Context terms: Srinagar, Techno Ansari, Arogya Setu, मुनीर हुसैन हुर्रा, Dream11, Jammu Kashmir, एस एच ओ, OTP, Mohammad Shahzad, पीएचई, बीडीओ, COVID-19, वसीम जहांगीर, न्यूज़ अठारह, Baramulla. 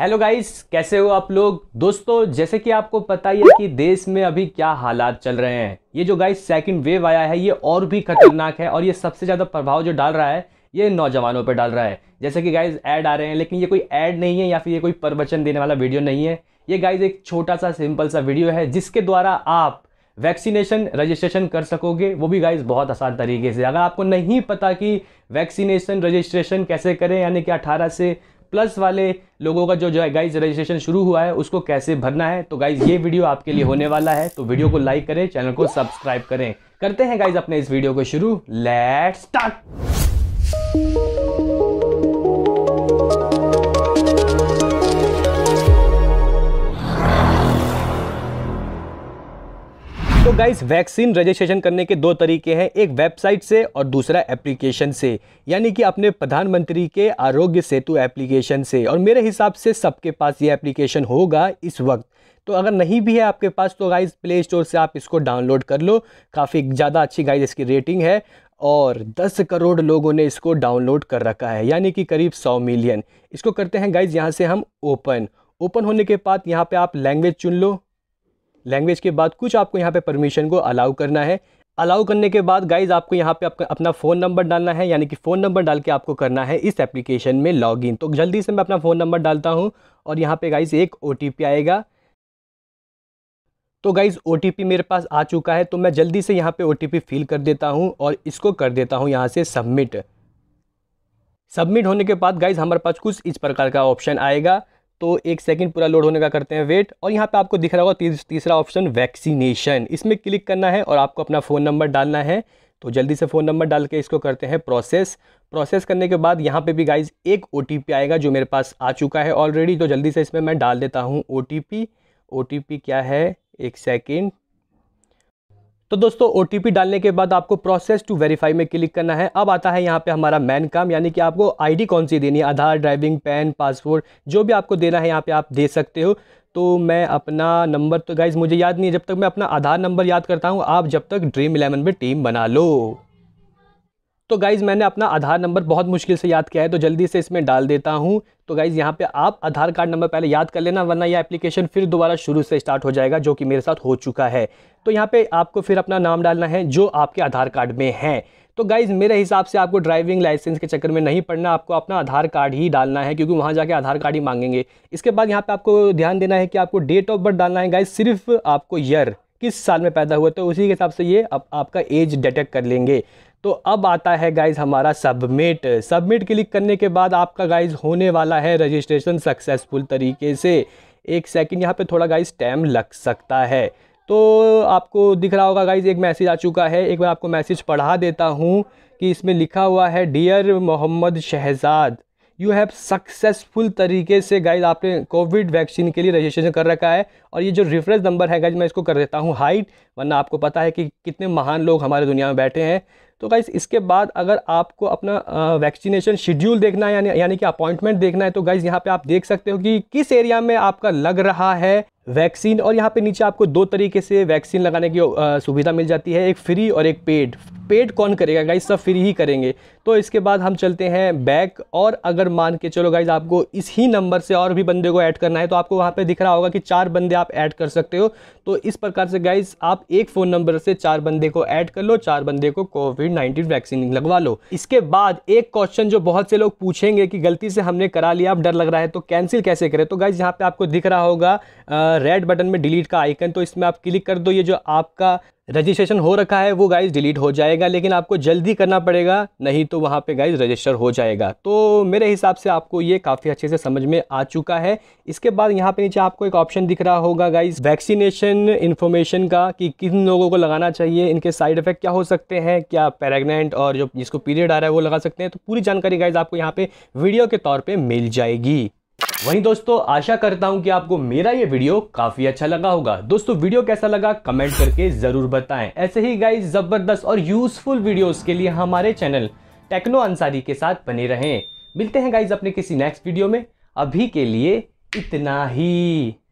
Hello guys, कैसे हो आप लोग। दोस्तों, जैसे कि आपको पता ही है कि देश में अभी क्या हालात चल रहे हैं। ये जो गाइस सेकंड वेव आया है ये और भी खतरनाक है और ये सबसे ज़्यादा प्रभाव जो डाल रहा है ये नौजवानों पर डाल रहा है। जैसे कि गाइस ऐड आ रहे हैं, लेकिन ये कोई ऐड नहीं है या फिर ये कोई प्रवचन देने वाला वीडियो नहीं है। ये गाइस एक छोटा सा सिंपल सा वीडियो है जिसके द्वारा आप वैक्सीनेशन रजिस्ट्रेशन कर सकोगे, वो भी गाइस बहुत आसान तरीके से। अगर आपको नहीं पता कि वैक्सीनेशन रजिस्ट्रेशन कैसे करें, यानी कि 18 से प्लस वाले लोगों का जो गाइस रजिस्ट्रेशन शुरू हुआ है उसको कैसे भरना है, तो गाइस ये वीडियो आपके लिए होने वाला है। तो वीडियो को लाइक करें, चैनल को सब्सक्राइब करें। करते हैं गाइस अपने इस वीडियो को शुरू। Let's start. तो गाइस वैक्सीन रजिस्ट्रेशन करने के दो तरीके हैं, एक वेबसाइट से और दूसरा एप्लीकेशन से, यानी कि अपने प्रधानमंत्री के आरोग्य सेतु एप्लीकेशन से। और मेरे हिसाब से सबके पास ये एप्लीकेशन होगा इस वक्त, तो अगर नहीं भी है आपके पास तो गाइस प्ले स्टोर से आप इसको डाउनलोड कर लो। काफ़ी ज़्यादा अच्छी गाइस इसकी रेटिंग है और 10 करोड़ लोगों ने इसको डाउनलोड कर रखा है, यानी कि करीब 100 मिलियन। इसको करते हैं गाइस यहाँ से हम ओपन होने के बाद यहाँ पर आप लैंग्वेज चुन लो। लैंग्वेज के बाद कुछ आपको यहाँ पे परमिशन को अलाउ करना है। अलाउ करने के बाद गाइज आपको यहाँ पे अपना फ़ोन नंबर डालना है, यानी कि फ़ोन नंबर डाल के आपको करना है इस एप्लीकेशन में लॉगिन। तो जल्दी से मैं अपना फ़ोन नंबर डालता हूँ और यहाँ पे गाइज एक OTP आएगा। तो गाइज OTP मेरे पास आ चुका है, तो मैं जल्दी से यहाँ पर OTP फिल कर देता हूँ और इसको कर देता हूँ यहाँ से सबमिट। होने के बाद गाइज हमारे पास कुछ इस प्रकार का ऑप्शन आएगा। तो एक सेकंड पूरा लोड होने का करते हैं वेट। और यहाँ पे आपको दिख रहा होगा तीसरा ऑप्शन वैक्सीनेशन, इसमें क्लिक करना है और आपको अपना फ़ोन नंबर डालना है। तो जल्दी से फ़ोन नंबर डाल के इसको करते हैं प्रोसेस करने के बाद यहाँ पे भी गाइज एक OTP आएगा जो मेरे पास आ चुका है ऑलरेडी। तो जल्दी से इसमें मैं डाल देता हूँ OTP क्या है, एक सेकेंड। तो दोस्तों OTP डालने के बाद आपको प्रोसेस टू वेरीफाई में क्लिक करना है। अब आता है यहाँ पे हमारा मेन काम, यानी कि आपको ID कौन सी देनी है, आधार, ड्राइविंग, पैन, पासपोर्ट, जो भी आपको देना है यहाँ पे आप दे सकते हो। तो मैं अपना नंबर तो गाइज मुझे याद नहीं है, जब तक मैं अपना आधार नंबर याद करता हूँ आप जब तक Dream11 में टीम बना लो। तो गाइज़ मैंने अपना आधार नंबर बहुत मुश्किल से याद किया है, तो जल्दी से इसमें डाल देता हूँ। तो गाइज़ यहाँ पे आप आधार कार्ड नंबर पहले याद कर लेना, वरना यह एप्लीकेशन फिर दोबारा शुरू से स्टार्ट हो जाएगा, जो कि मेरे साथ हो चुका है। तो यहाँ पे आपको फिर अपना नाम डालना है जो आपके आधार कार्ड में है। तो गाइज़ मेरे हिसाब से आपको ड्राइविंग लाइसेंस के चक्कर में नहीं पड़ना, आपको अपना आधार कार्ड ही डालना है, क्योंकि वहाँ जाके आधार कार्ड ही मांगेंगे। इसके बाद यहाँ पर आपको ध्यान देना है कि आपको डेट ऑफ बर्थ डालना है गाइज़, सिर्फ आपको ईयर किस साल में पैदा हुआ, तो उसी के हिसाब से ये आपका एज डिटेक्ट कर लेंगे। तो अब आता है गाइज हमारा सबमिट क्लिक करने के बाद आपका गाइज होने वाला है रजिस्ट्रेशन सक्सेसफुल तरीके से। एक सेकंड, यहाँ पे थोड़ा गाइज टाइम लग सकता है। तो आपको दिख रहा होगा गाइज एक मैसेज आ चुका है, एक बार आपको मैसेज पढ़ा देता हूँ कि इसमें लिखा हुआ है, dear Mohammad Shahzad, you have successful तरीके से गाइज आपने कोविड वैक्सीन के लिए रजिस्ट्रेशन कर रखा है। और ये जो रेफरेंस नंबर है गाइज मैं इसको कर देता हूँ हाइट, वरना आपको पता है कि कितने महान लोग हमारे दुनिया में बैठे हैं। तो गाइज़ इसके बाद अगर आपको अपना वैक्सीनेशन शेड्यूल देखना है यानी कि अपॉइंटमेंट देखना है, तो गाइज़ यहाँ पे आप देख सकते हो कि किस एरिया में आपका लग रहा है वैक्सीन। और यहाँ पे नीचे आपको दो तरीके से वैक्सीन लगाने की सुविधा मिल जाती है, एक फ्री और एक पेड। कौन करेगा गाइज, सब फ्री ही करेंगे। तो इसके बाद हम चलते हैं बैक। और अगर मान के चलो गाइज आपको इस ही नंबर से और भी बंदे को ऐड करना है, तो आपको वहाँ पे दिख रहा होगा कि 4 बंदे आप ऐड कर सकते हो। तो इस प्रकार से गाइज आप एक फ़ोन नंबर से 4 बंदे को ऐड कर लो, 4 बंदे को COVID-19 वैक्सीन लगवा लो। इसके बाद एक क्वेश्चन जो बहुत से लोग पूछेंगे कि गलती से हमने करा लिया, अब डर लग रहा है तो कैंसिल कैसे करें। तो गाइज यहाँ पर आपको दिख रहा होगा रेड बटन में डिलीट का आइकन, तो इसमें आप क्लिक कर दो। ये जो आपका रजिस्ट्रेशन हो रखा है वो गाइज डिलीट हो जाएगा, लेकिन आपको जल्दी करना पड़ेगा, नहीं तो वहाँ पे गाइज रजिस्टर हो जाएगा। तो मेरे हिसाब से आपको ये काफ़ी अच्छे से समझ में आ चुका है। इसके बाद यहाँ पे नीचे आपको एक ऑप्शन दिख रहा होगा गाइज वैक्सीनेशन इन्फॉर्मेशन का, कि किन लोगों को लगाना चाहिए, इनके साइड इफेक्ट क्या हो सकते हैं, क्या प्रेग्नेंट और जो जिसको पीरियड आ रहा है वो लगा सकते हैं। तो पूरी जानकारी गाइज आपको यहाँ पे वीडियो के तौर पर मिल जाएगी। वहीं दोस्तों आशा करता हूं कि आपको मेरा ये वीडियो काफी अच्छा लगा होगा। दोस्तों वीडियो कैसा लगा कमेंट करके जरूर बताएं। ऐसे ही गाइस जबरदस्त और यूजफुल वीडियोस के लिए हमारे चैनल टेक्नो अंसारी के साथ बने रहें। मिलते हैं गाइस अपने किसी नेक्स्ट वीडियो में, अभी के लिए इतना ही।